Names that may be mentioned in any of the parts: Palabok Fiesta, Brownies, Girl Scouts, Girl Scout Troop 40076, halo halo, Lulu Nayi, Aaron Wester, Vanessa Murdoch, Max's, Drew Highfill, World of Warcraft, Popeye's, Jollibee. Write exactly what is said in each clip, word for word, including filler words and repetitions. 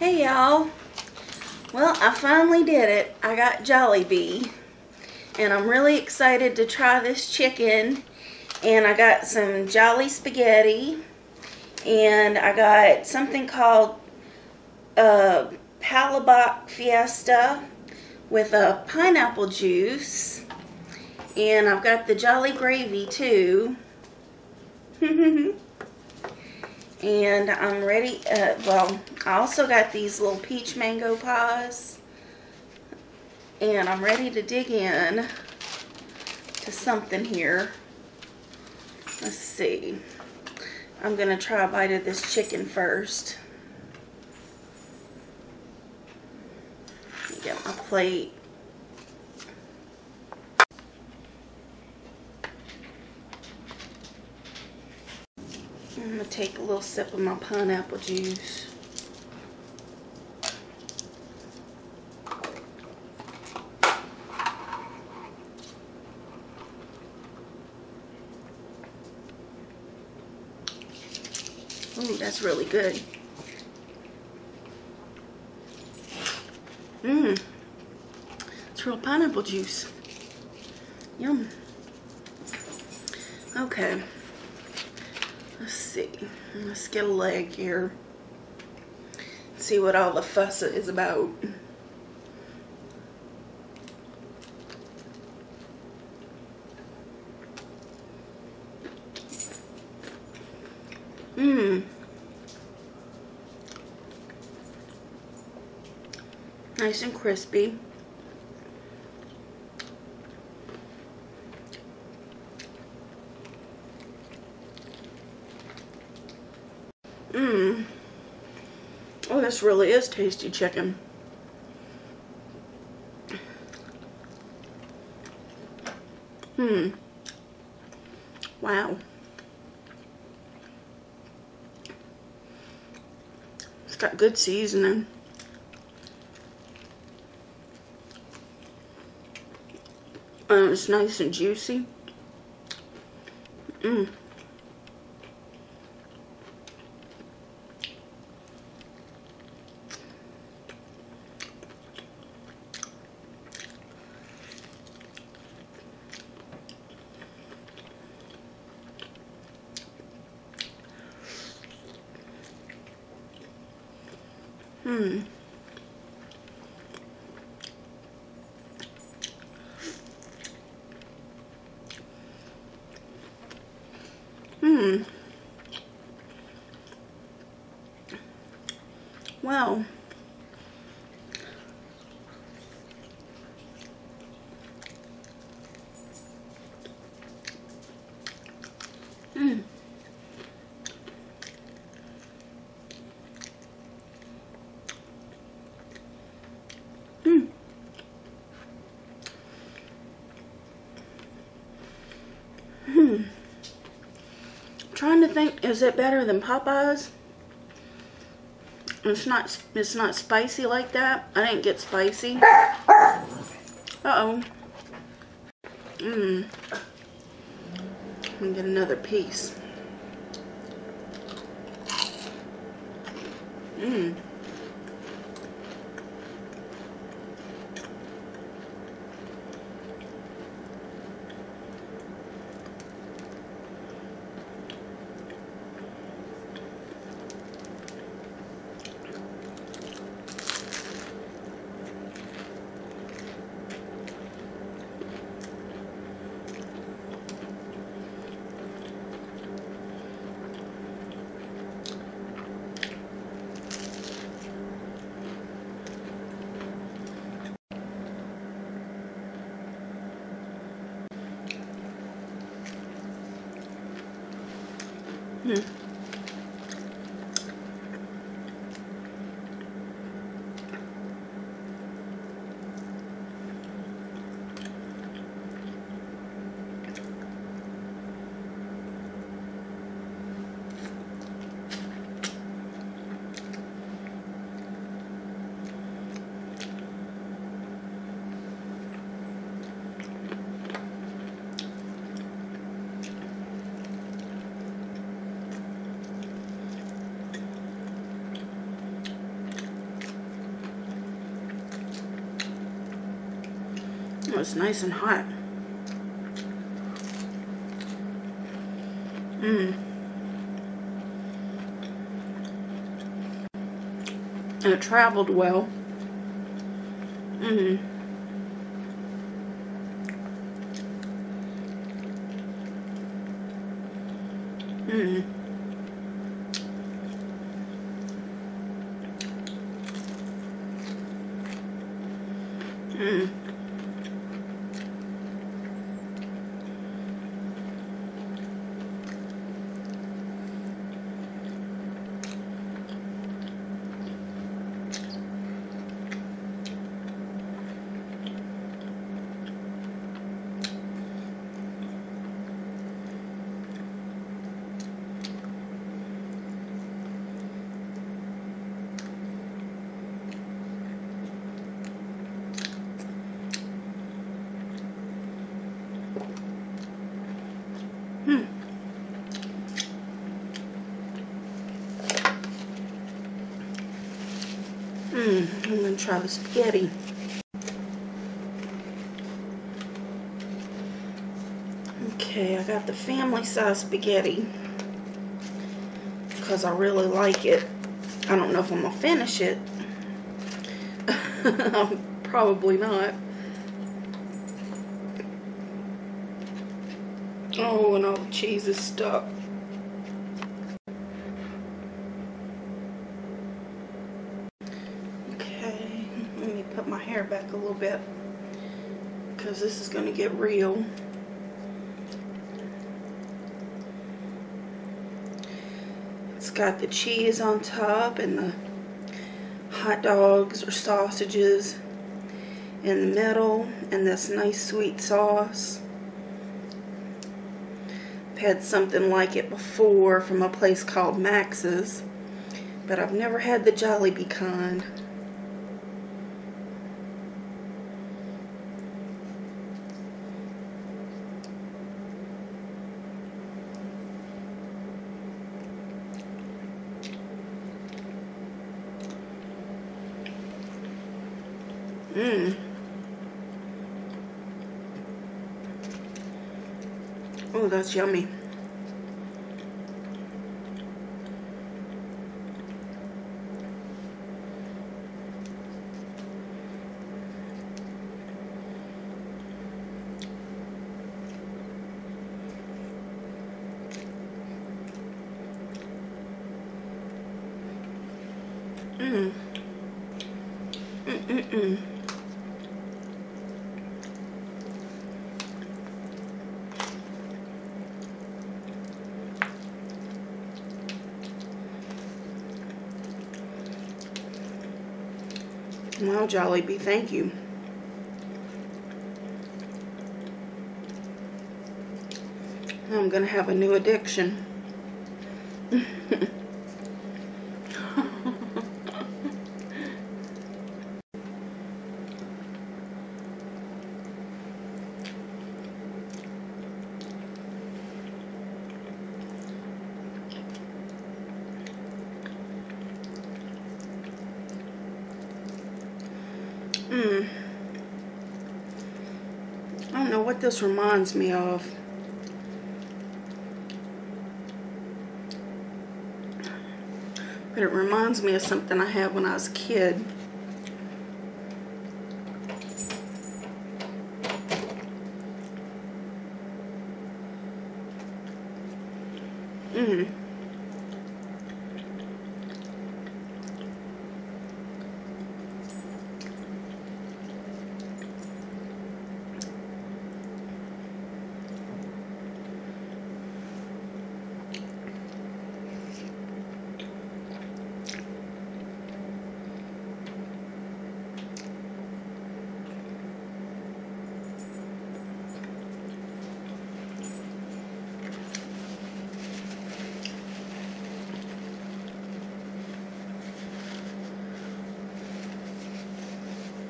Hey y'all, well I finally did it. I got Jollibee and I'm really excited to try this chicken, and I got some Jolly spaghetti and I got something called uh, Palabok Fiesta with a pineapple juice, and I've got the Jolly gravy too. And I'm ready. Uh, well, I also got these little peach mango pies, and I'm ready to dig in to something here. Let's see. I'm gonna try a bite of this chicken first. Get my plate. I'm going to take a little sip of my pineapple juice. Ooh, that's really good. Mmm, it's real pineapple juice. Yum. Okay. Let's see, let's get a leg here, see what all the fuss is about. Mmm. Nice and crispy. Mmm. Oh, this really is tasty chicken. Hmm. Wow. It's got good seasoning. And it's nice and juicy. Mmm. Hmm. Hmm. Wow. Hmm. Hmm. I'm trying to think, is it better than Popeye's? It's not, it's not spicy like that. I didn't get spicy. Uh-oh. Mmm. I'm gonna get another piece. Mmm. Hmm. Oh, it's nice and hot. Mmm. And it traveled well. Mmm. Mmm. Mmm. Mm, I'm gonna try the spaghetti. Okay, I got the family size spaghetti because I really like it. I don't know if I'm gonna finish it. Probably not. Oh, and all the cheese is stuck. Back a little bit because this is going to get real. It's got the cheese on top and the hot dogs or sausages in the middle and this nice sweet sauce. I've had something like it before from a place called Max's, but I've never had the Jollibee kind. Mmm. Oh, that's yummy. Mmm. Mm mm mm. Wow, Jollibee, thank you. I'm gonna have a new addiction. Mm. I don't know what this reminds me of. But it reminds me of something I had when I was a kid. Mmm.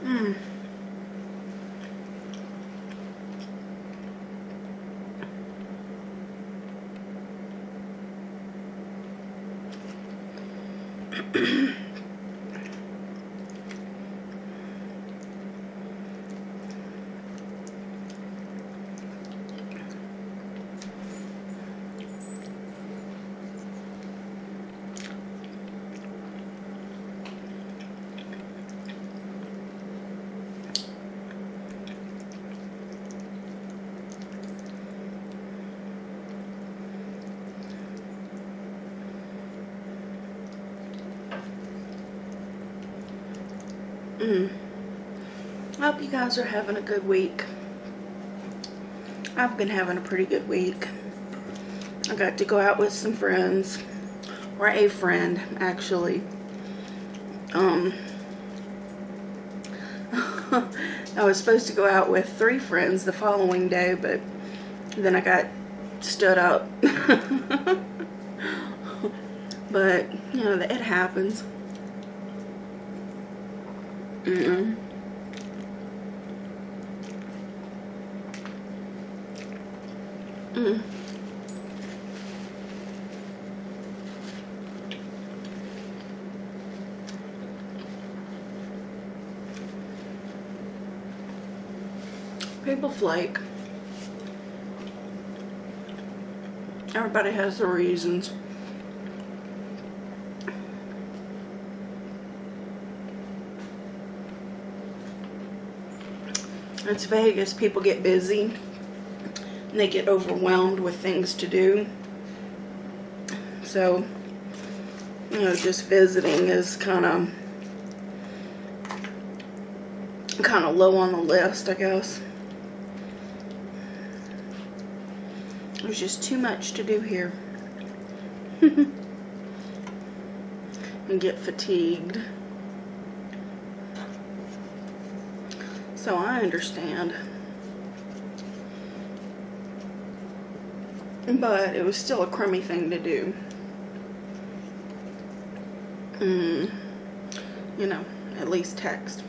Mmm. Mm. I hope you guys are having a good week. I've been having a pretty good week. I got to go out with some friends, or a friend actually. Um, I was supposed to go out with three friends the following day, but then I got stood up. But you know, it happens. Mm-mm. Mm. People flake. Everybody has their reasons. It's Vegas. People get busy. And they get overwhelmed with things to do. So, you know, just visiting is kind of kind of low on the list, I guess. There's just too much to do here. And get fatigued. So I understand. But it was still a crummy thing to do. Mm. You know, at least text.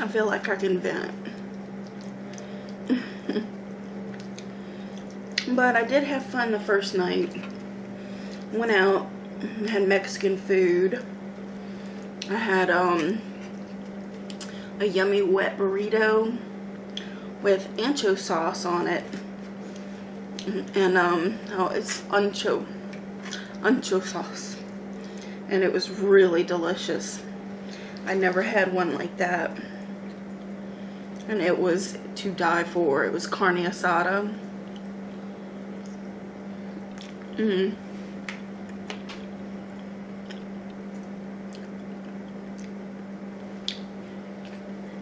I feel like I can vent. But I did have fun the first night. Went out, had Mexican food. I had um, a yummy wet burrito with ancho sauce on it. And, um, oh, it's ancho, ancho sauce. And it was really delicious. I never had one like that. And it was to die for. It was carne asada. Mm.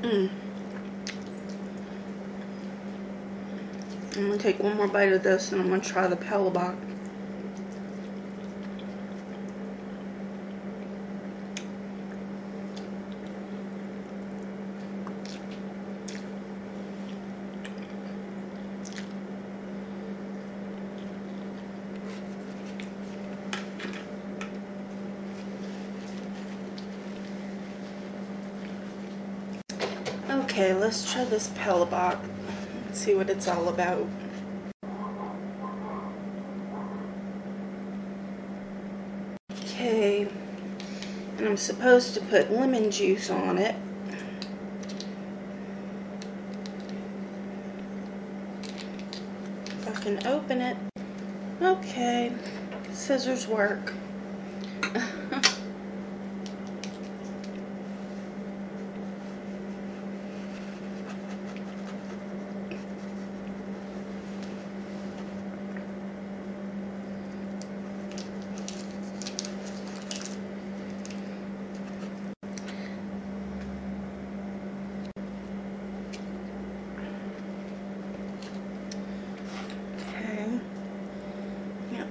Mm. I'm gonna take one more bite of this and I'm gonna try the Palabok. Okay, let's try this Palabok. Let's see what it's all about. Okay, and I'm supposed to put lemon juice on it. If I can open it. Okay, scissors work.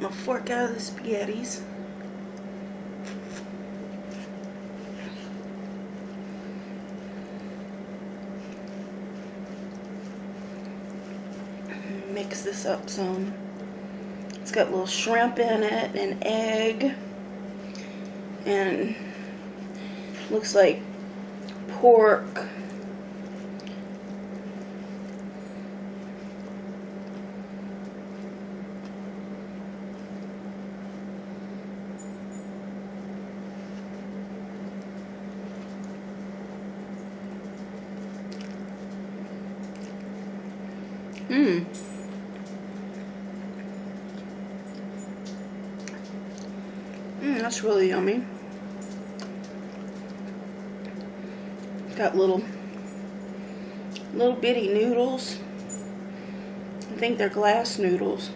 My fork out of the spaghettis. Mix this up some. It's got a little shrimp in it, an egg, and looks like pork. Mmm. Mmm, that's really yummy. Got little little bitty noodles. I think they're glass noodles.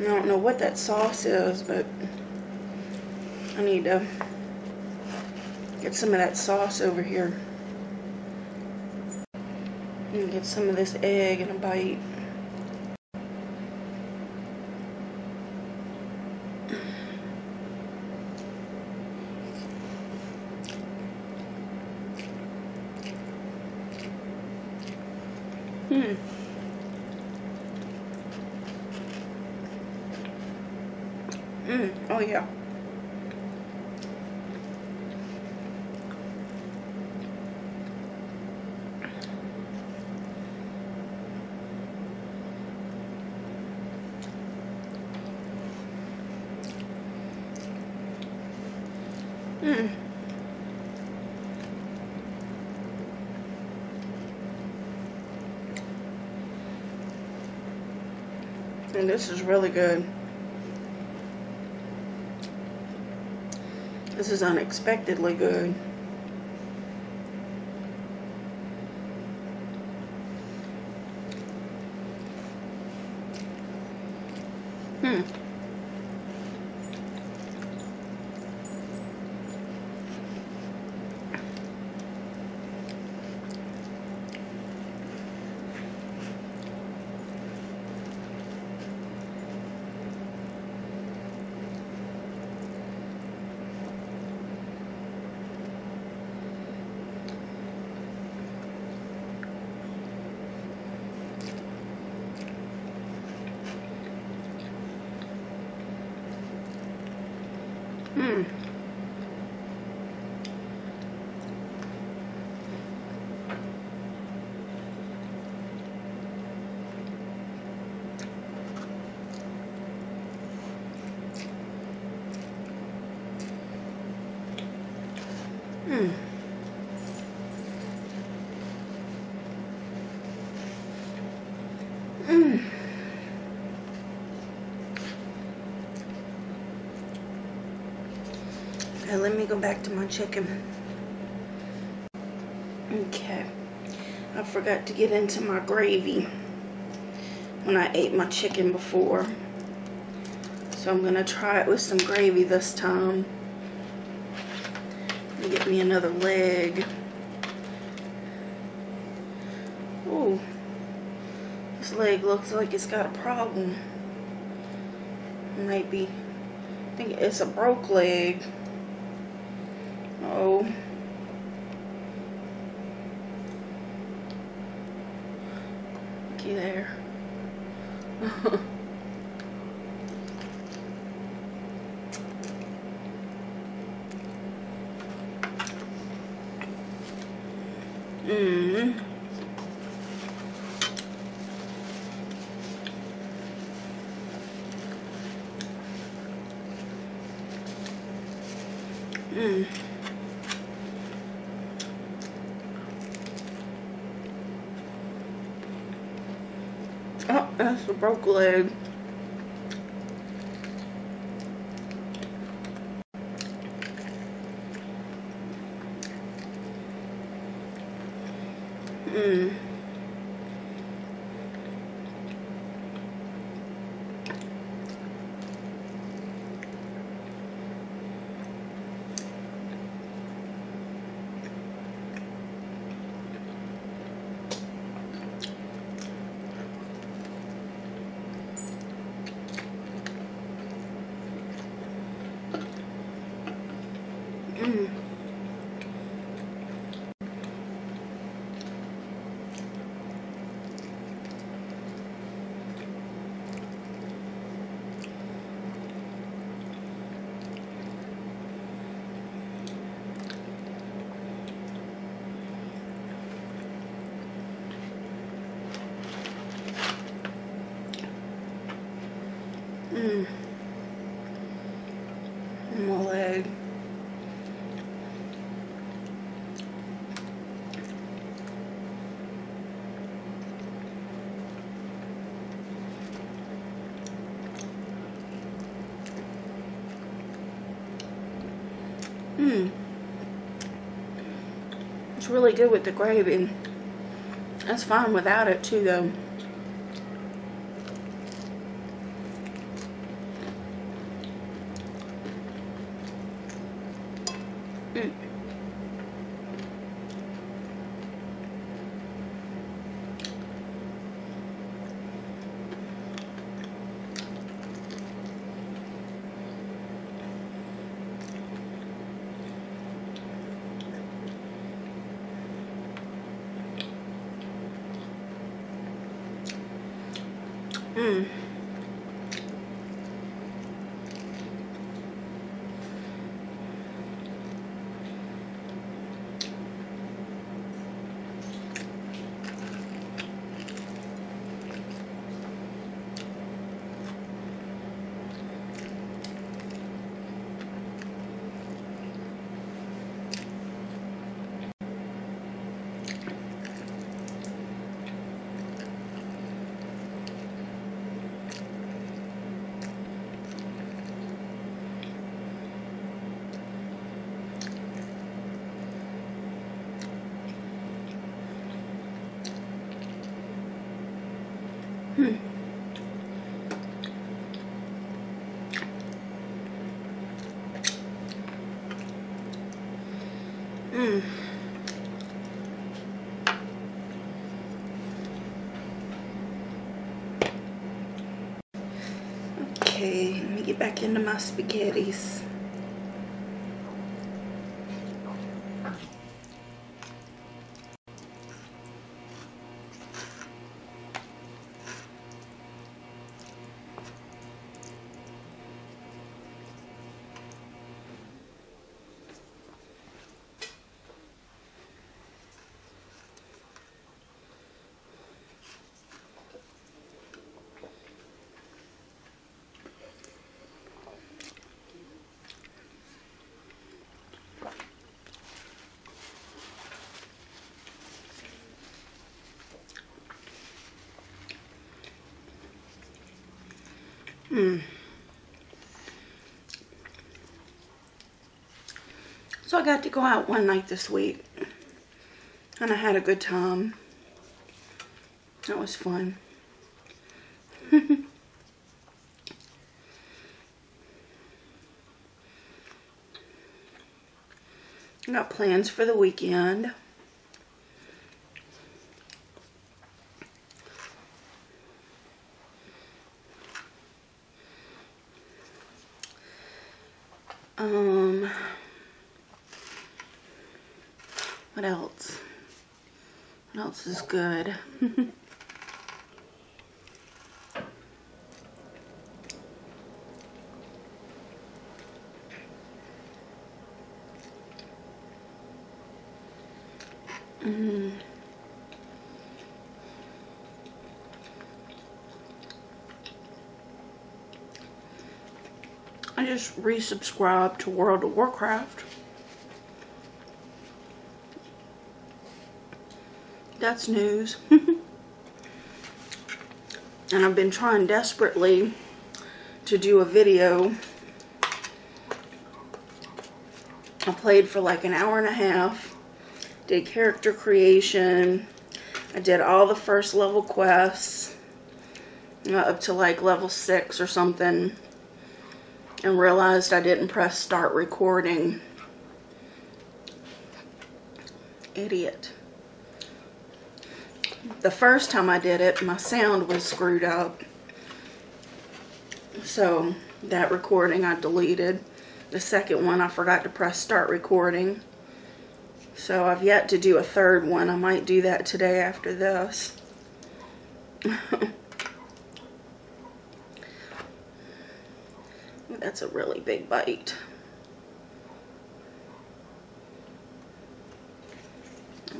I don't know what that sauce is, but I need to get some of that sauce over here. And get some of this egg and a bite. Hmm. Mm. Oh yeah. Hmm. And this is really good. This is unexpectedly good. Hmm. Mm. Mm. Mm. Let me go back to my chicken. Okay. I forgot to get into my gravy when I ate my chicken before. So I'm going to try it with some gravy this time. And get me another leg. Ooh. This leg looks like it's got a problem. It might be, I think it's a broke leg. Uh-oh. Looky there. Mmm. Mmm. Oh, that's a broke leg. Mmm. Mm. Mm. My leg. It's really good with the gravy. That's fine without it too, though. Mm. Mm. Hmm. Mm. Okay, let me get back into my spaghettis. Mm. So I got to go out one night this week, and I had a good time. That was fun. I got plans for the weekend. Um, what else? What else is good? mm. I just resubscribed to World of Warcraft. That's news. And I've been trying desperately to do a video. I played for like an hour and a half, did character creation, I did all the first level quests, uh, up to like level six or something. And realized I didn't press start recording. Idiot. The first time I did it, my sound was screwed up. So that recording I deleted. The second one I forgot to press start recording. So I've yet to do a third one. I might do that today after this. That's a really big bite.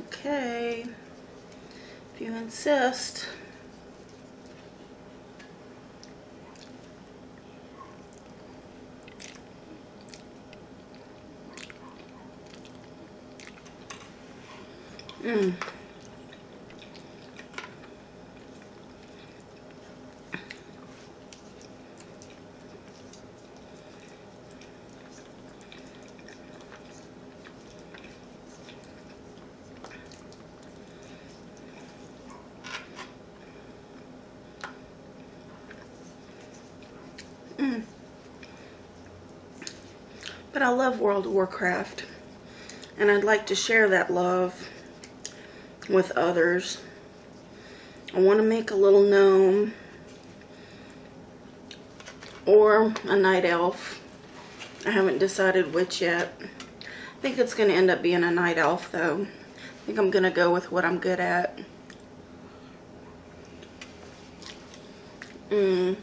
Okay, if you insist. Mmm. but I love World of Warcraft, and I'd like to share that love with others. I want to make a little gnome or a night elf. I haven't decided which yet. I think it's going to end up being a night elf though. I think I'm going to go with what I'm good at. Mmm. Mm.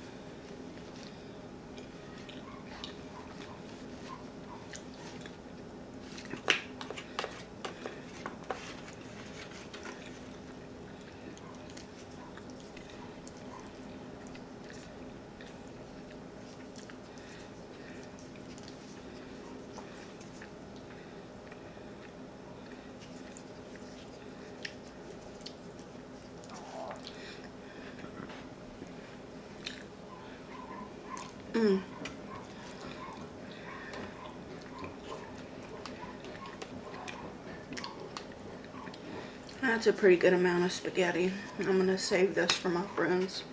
That's a pretty good amount of spaghetti. I'm gonna save this for my friends.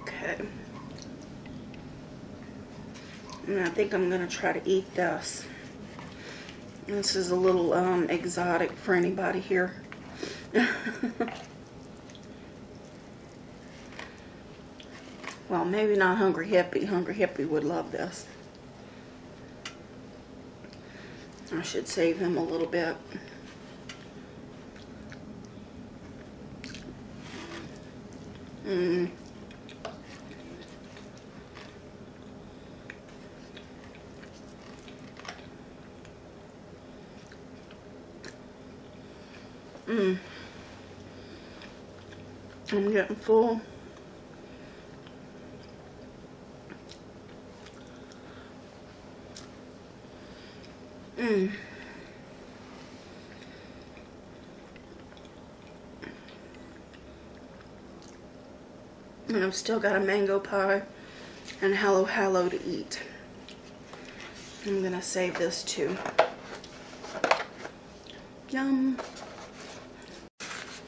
Okay. And I think I'm gonna try to eat this. This is a little um, exotic for anybody here. Well, maybe not Hungry Hippie. Hungry Hippie would love this. I should save him a little bit. Mmm. Mmm. I'm getting full. Mm. And I've still got a mango pie and halo halo to eat. I'm gonna save this too. Yum.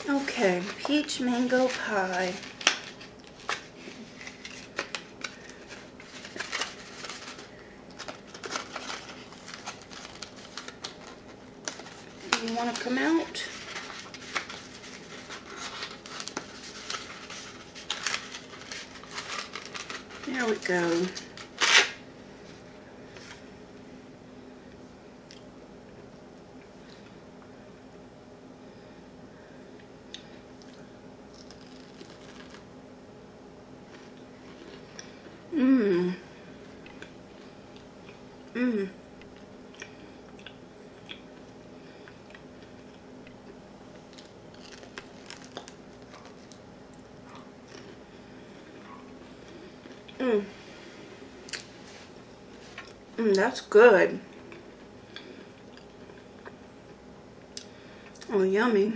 Okay, peach mango pie. Want to come out. There we go. Mmm. Mmm. Mmm. Mm, that's good. Oh, yummy.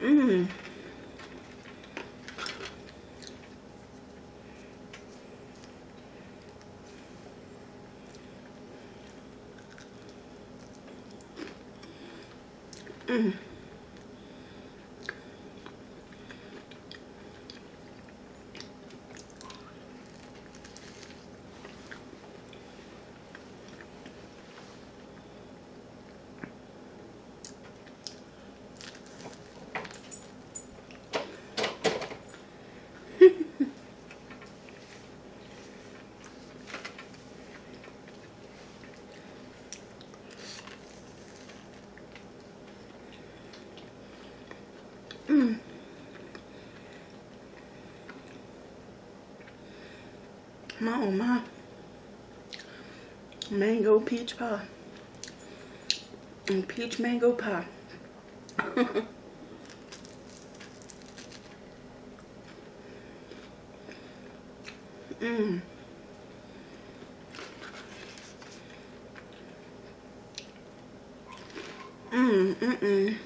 Mmm. Mm. Mm. My oh my. Mango peach pie. And peach mango pie. Mmm. Mmm, mm mm.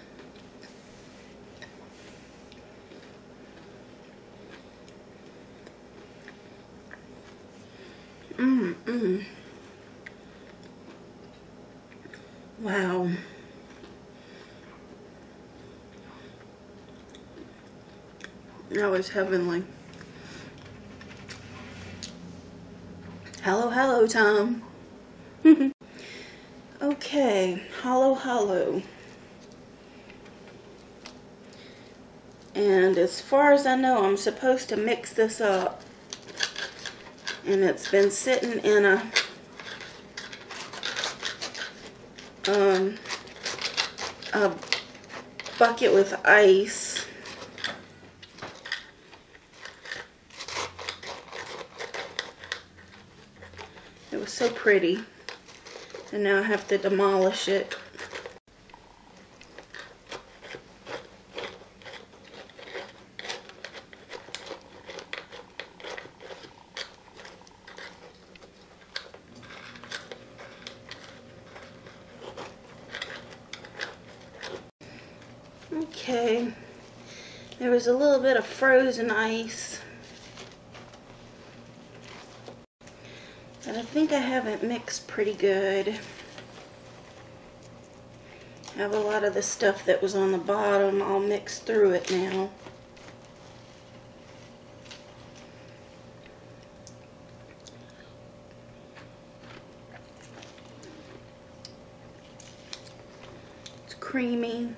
Mmm, mmm. Wow. That was heavenly. Hello, hello, Tom. Okay, halo halo. And as far as I know, I'm supposed to mix this up. And it's been sitting in a um a bucket with ice. It was so pretty. And now I have to demolish it. Okay, there was a little bit of frozen ice. And I think I have it mixed pretty good. I have a lot of the stuff that was on the bottom all mixed through it now. It's creamy.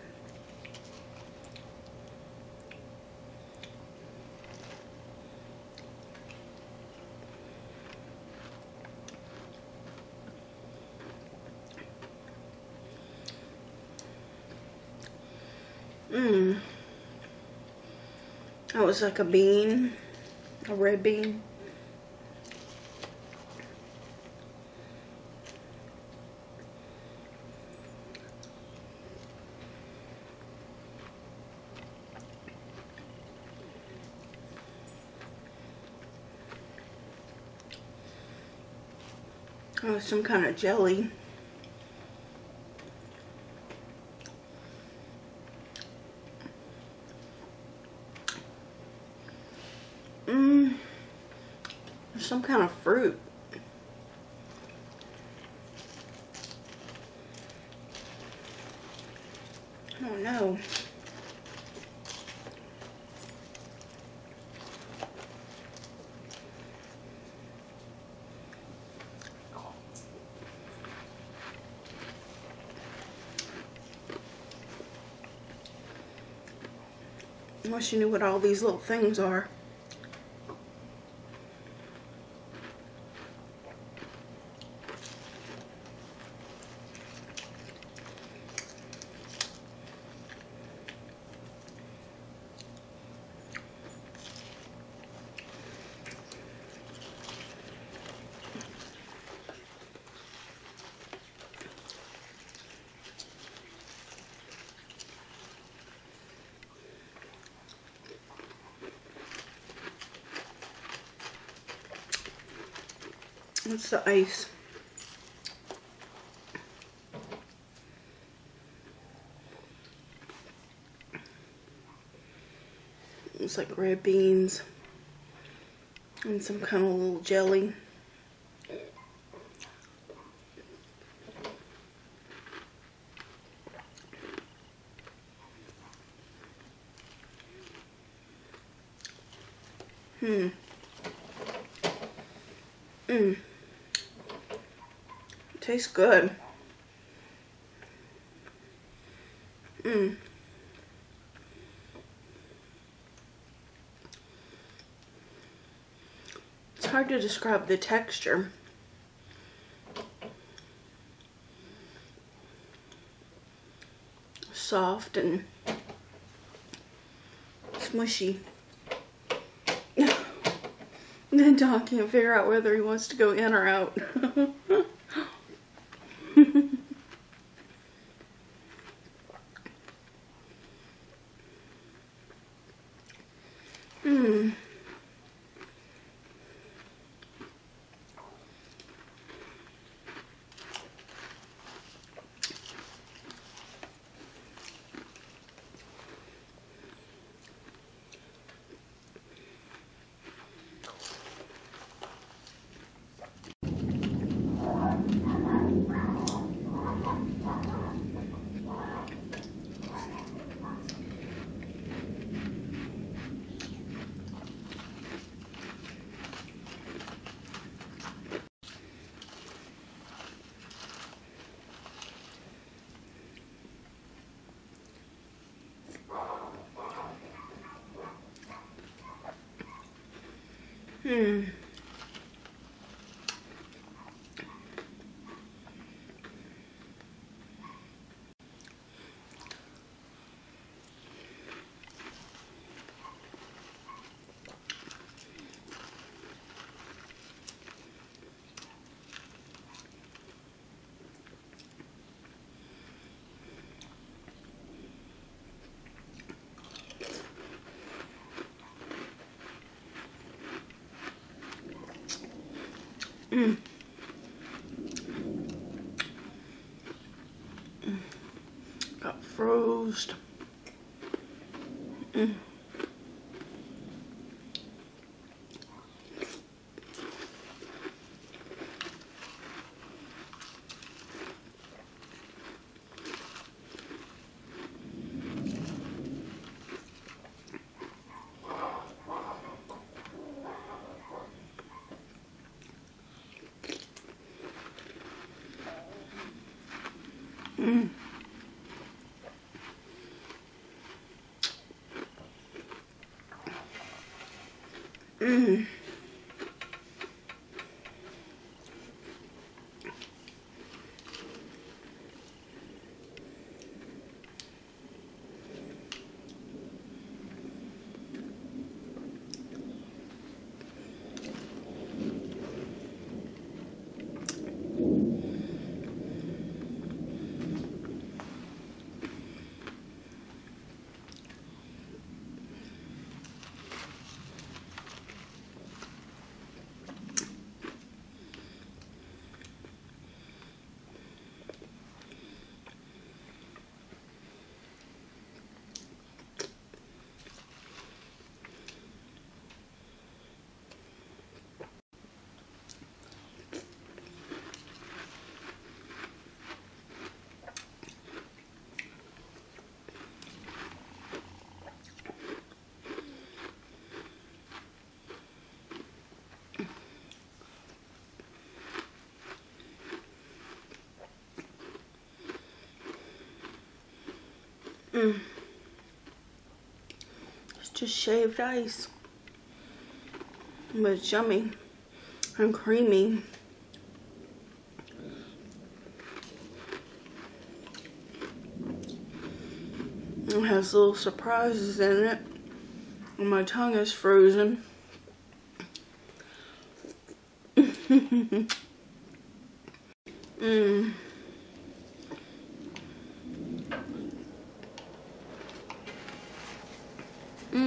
Mmm. That was like a bean, a red bean. Oh, some kind of jelly. Some kind of fruit. I don't know. I wish you knew what all these little things are. What's the ice? It's like red beans and some kind of little jelly. Hmm. Mmm. Tastes good. Mmm. It's hard to describe the texture. Soft and smushy. Then Don can't figure out whether he wants to go in or out. Mmm. Hmm. Mm. Mm. Got froze. Mm. Mm. Mm. Mm. It's just shaved ice, but it's yummy and creamy. It has little surprises in it, and my tongue is frozen. Mmm. Mm. Mm-hmm.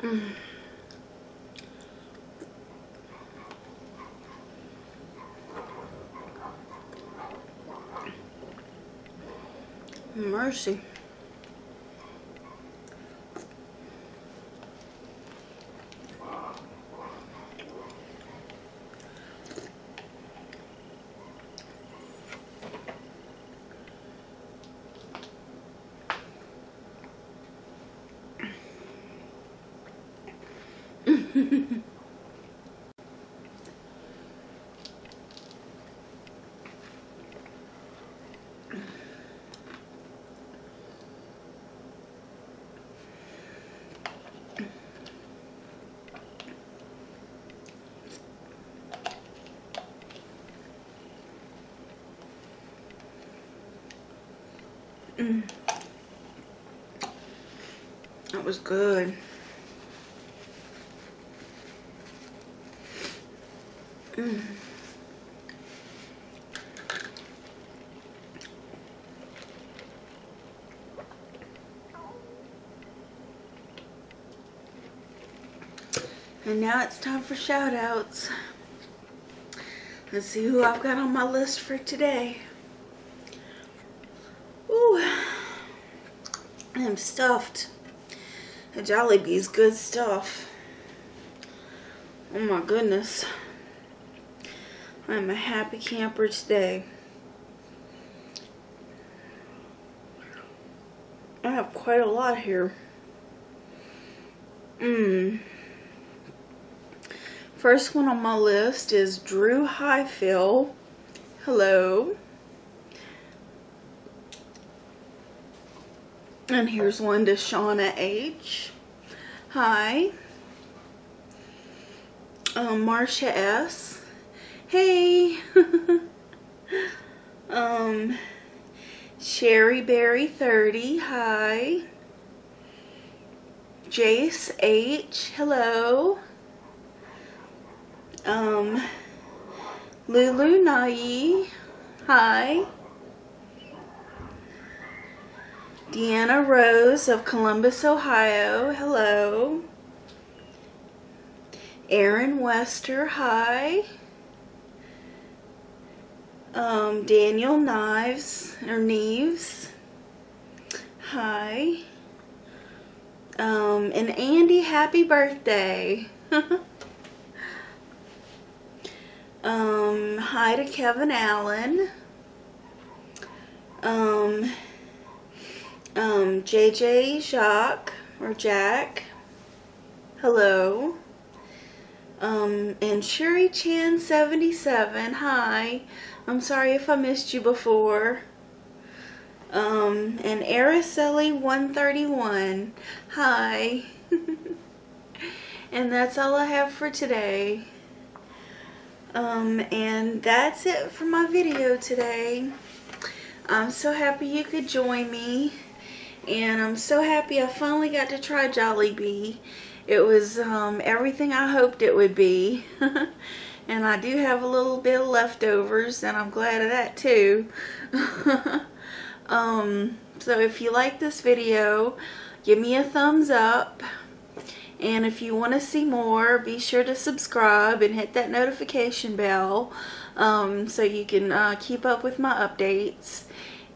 Hmm. Mm. Mercy. It was good. Mm. And now it's time for shout outs. Let's see who I've got on my list for today. Ooh, I am stuffed. The Jollibee's good stuff. Oh my goodness. I'm a happy camper today. I have quite a lot here. Mmm. First one on my list is Drew Highfill. Hello. And here's one to Shauna H. Hi. Um, Marsha S. Hey. um, Sherry Berry thirty, hi. Jace H, hello. Um, Lulu Nayi, hi. Deanna Rose of Columbus, Ohio, hello. Aaron Wester, hi. Um, Daniel Knives, or Neves, hi. Um, and Andy, happy birthday. um, hi to Kevin Allen. Um, um, J J Jacques, or Jack, hello. Um, and Shuri Chan seventy-seven, hi. I'm sorry if I missed you before. Um, and Araceli one thirty-one, hi. And that's all I have for today. Um, and that's it for my video today. I'm so happy you could join me. And I'm so happy I finally got to try Jollibee. It was um, everything I hoped it would be. And I do have a little bit of leftovers, and I'm glad of that too. um, so if you like this video, give me a thumbs up. And if you want to see more, be sure to subscribe and hit that notification bell um, so you can uh, keep up with my updates.